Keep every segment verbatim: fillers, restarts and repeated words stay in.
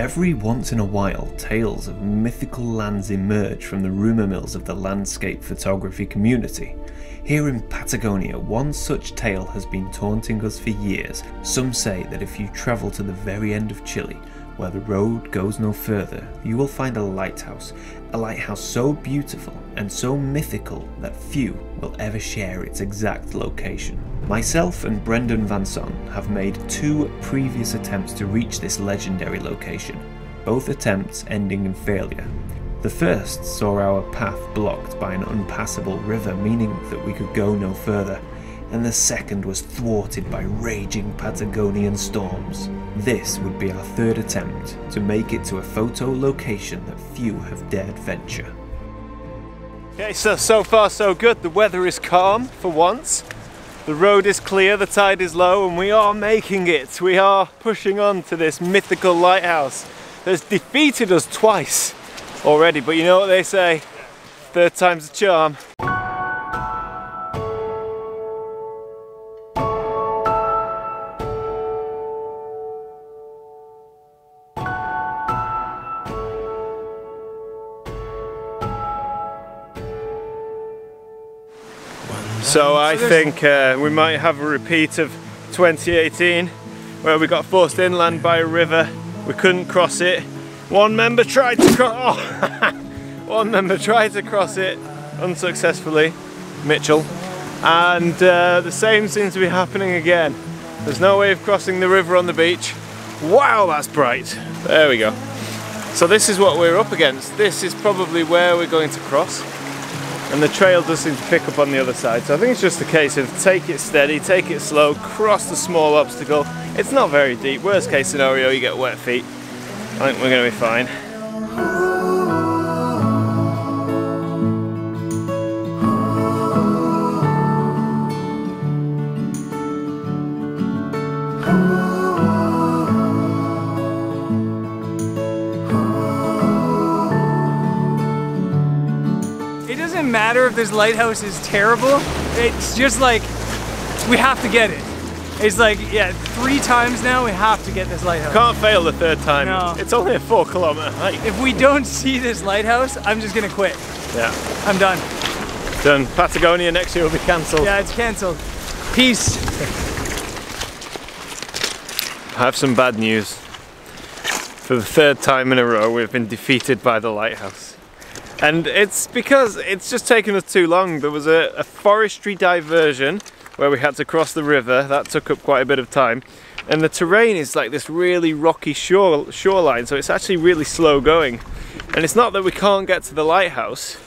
Every once in a while, tales of mythical lands emerge from the rumour mills of the landscape photography community. Here in Patagonia, one such tale has been taunting us for years. Some say that if you travel to the very end of Chile, where the road goes no further, you will find a lighthouse. A lighthouse so beautiful and so mythical that few will ever share its exact location. Myself and Brendan Van Son have made two previous attempts to reach this legendary location, both attempts ending in failure. The first saw our path blocked by an unpassable river, meaning that we could go no further, and the second was thwarted by raging Patagonian storms. This would be our third attempt to make it to a photo location that few have dared venture. Okay, so so far so good. The weather is calm for once. The road is clear, the tide is low, and we are making it. We are pushing on to this mythical lighthouse that's defeated us twice already, but you know what they say, third time's the charm. So I think uh, we might have a repeat of twenty eighteen, where we got forced inland by a river. We couldn't cross it. One member tried to cross. Oh. One member tried to cross it unsuccessfully, Mitchell. And uh, the same seems to be happening again. There's no way of crossing the river on the beach. Wow, that's bright. There we go. So this is what we're up against. This is probably where we're going to cross. And the trail does seem to pick up on the other side, so I think it's just a case of take it steady, take it slow, cross the small obstacle. It's not very deep. Worst case scenario, you get wet feet. I think we're going to be fine. Matter if this lighthouse is terrible, it's just like we have to get it. It's like, yeah, three times now we have to get this lighthouse. Can't fail the third time. No. It's only a four kilometer hike. If we don't see this lighthouse, I'm just gonna quit. Yeah, I'm done. Done. Patagonia next year will be cancelled. Yeah, it's cancelled. Peace. I have some bad news. For the third time in a row, we've been defeated by the lighthouse. And it's because it's just taken us too long. There was a, a forestry diversion where we had to cross the river. That took up quite a bit of time. And the terrain is like this really rocky shore, shoreline, so it's actually really slow going. And it's not that we can't get to the lighthouse.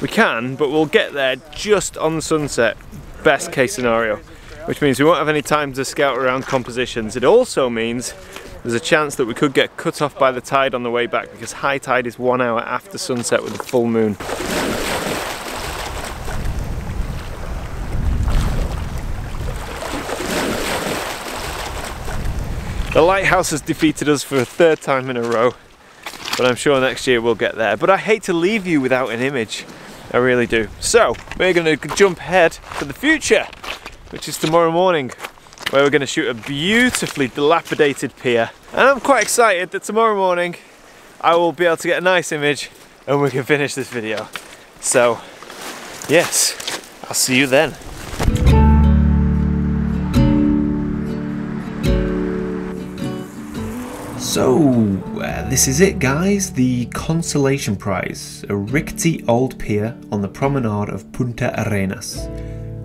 We can, but we'll get there just on sunset, best case scenario. Which means we won't have any time to scout around compositions. It also means there's a chance that we could get cut off by the tide on the way back, because high tide is one hour after sunset with the full moon. The lighthouse has defeated us for a third time in a row, but I'm sure next year we'll get there. But I hate to leave you without an image, I really do. So we're going to jump ahead for the future, which is tomorrow morning, where we're going to shoot a beautifully dilapidated pier. And I'm quite excited that tomorrow morning I will be able to get a nice image and we can finish this video. So, yes, I'll see you then. So, uh, this is it guys, the consolation prize, a rickety old pier on the promenade of Punta Arenas.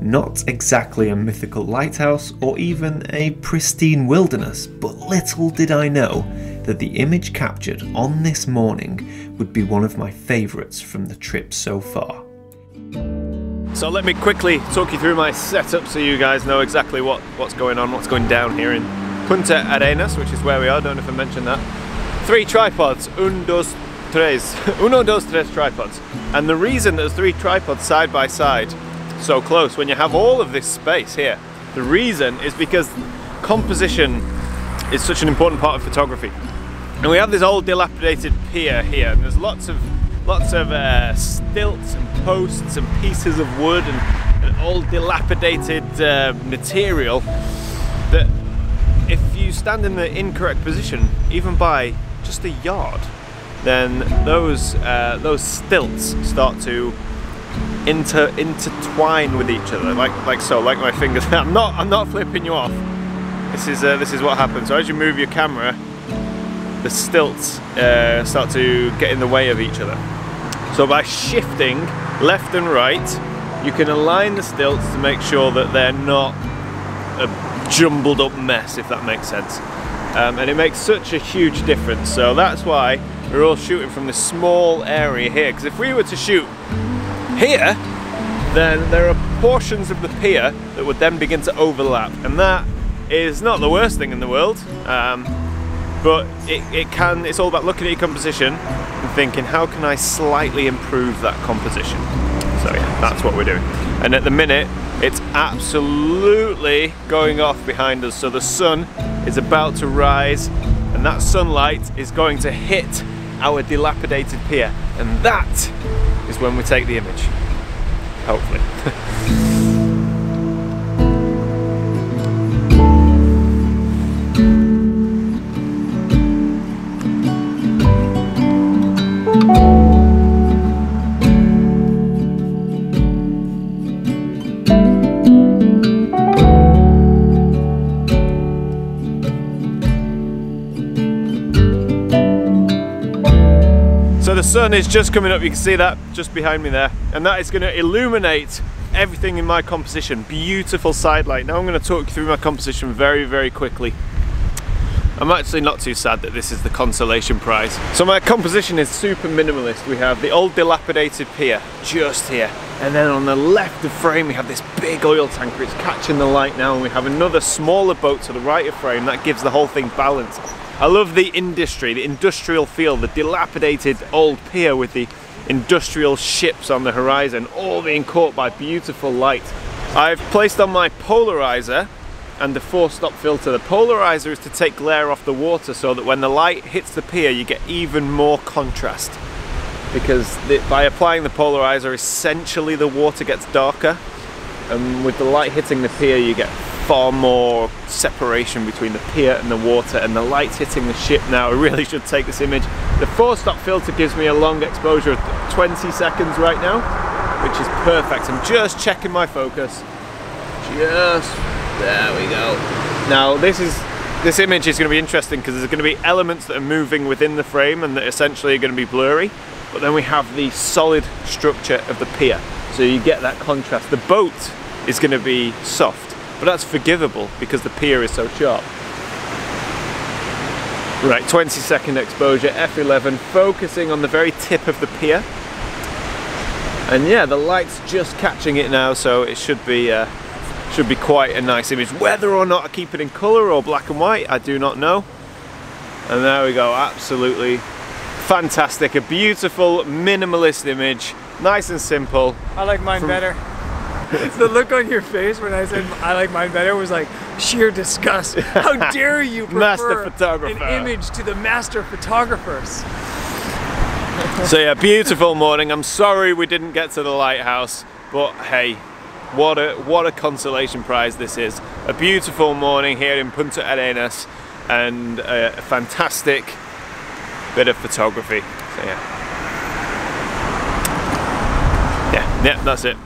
Not exactly a mythical lighthouse or even a pristine wilderness, but little did I know that the image captured on this morning would be one of my favourites from the trip so far. So let me quickly talk you through my setup so you guys know exactly what, what's going on, what's going down here in Punta Arenas, which is where we are, don't know if I mentioned that. Three tripods, un, dos, tres. Uno, dos, tres tripods. And the reason there's three tripods side by side so close when you have all of this space here, the reason is because composition is such an important part of photography. And we have this old dilapidated pier here, and there's lots of lots of uh, stilts and posts and pieces of wood and, and old dilapidated uh, material that if you stand in the incorrect position, even by just a yard, then those uh, those stilts start to inter intertwine with each other, like like so, like my fingers. I'm not I'm not flipping you off. This is uh, this is what happens. So as you move your camera, the stilts uh, start to get in the way of each other. So by shifting left and right, you can align the stilts to make sure that they're not a jumbled up mess, if that makes sense. Um, and it makes such a huge difference. So that's why we're all shooting from this small area here, because if we were to shoot here, then there are portions of the pier that would then begin to overlap, and that is not the worst thing in the world, um, but it, it can, it's all about looking at your composition and thinking, how can I slightly improve that composition? So yeah, that's what we're doing. And at the minute, it's absolutely going off behind us, so the sun is about to rise, and that sunlight is going to hit our dilapidated pier, and that is when we take the image, hopefully. The sun is just coming up, you can see that just behind me there, and that is going to illuminate everything in my composition. Beautiful side light. Now I'm going to talk you through my composition very very quickly. I'm actually not too sad that this is the consolation prize. So my composition is super minimalist. We have the old dilapidated pier just here, and then on the left of frame we have this big oil tanker. It's catching the light now, and we have another smaller boat to the right of frame. That gives the whole thing balance. I love the industry, the industrial feel, the dilapidated old pier with the industrial ships on the horizon, all being caught by beautiful light. I've placed on my polarizer and the four-stop filter. The polarizer is to take glare off the water so that when the light hits the pier you get even more contrast, because the, by applying the polarizer, essentially the water gets darker, and with the light hitting the pier you get far more separation between the pier and the water, and the light's hitting the ship now. I really should take this image. The four-stop filter gives me a long exposure of twenty seconds right now, which is perfect. I'm just checking my focus. Just, there we go. Now this is, this image is going to be interesting because there's going to be elements that are moving within the frame and that essentially are going to be blurry, but then we have the solid structure of the pier, so you get that contrast. The boat is going to be soft, but that's forgivable because the pier is so sharp. Right, twenty second exposure, F eleven, focusing on the very tip of the pier. And yeah, the light's just catching it now, so it should be uh, should be quite a nice image. Whether or not I keep it in colour or black and white, I do not know. And there we go, absolutely fantastic. A beautiful, minimalist image, nice and simple. I like mine better. The look on your face when I said I like mine better was like sheer disgust. How dare you prefer master photographer. An image to the master photographers. So yeah, beautiful morning. I'm sorry we didn't get to the lighthouse, but hey, what a what a consolation prize this is. A beautiful morning here in Punta Arenas, and a fantastic bit of photography. So yeah, yeah, yeah, that's it.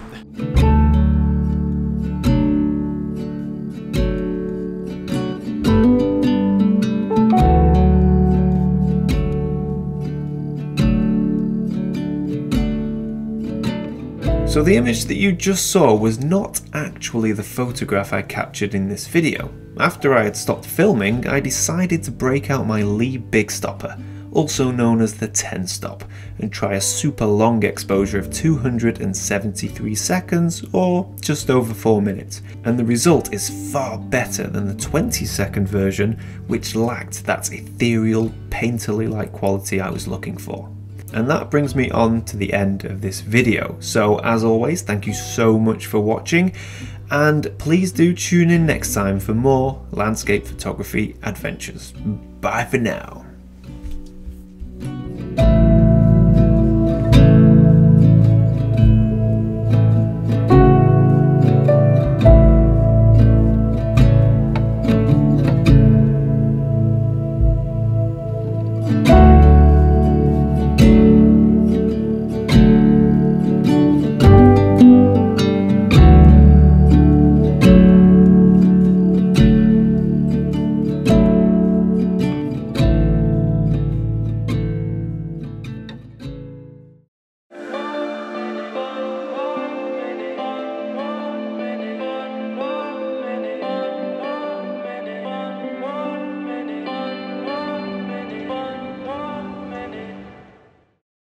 So the image that you just saw was not actually the photograph I captured in this video. After I had stopped filming, I decided to break out my Lee Big Stopper, also known as the ten stop, and try a super long exposure of two hundred seventy-three seconds or just over four minutes. And the result is far better than the twenty second version, which lacked that ethereal, painterly-like quality I was looking for. And that brings me on to the end of this video. So as always, thank you so much for watching, and please do tune in next time for more landscape photography adventures. Bye for now.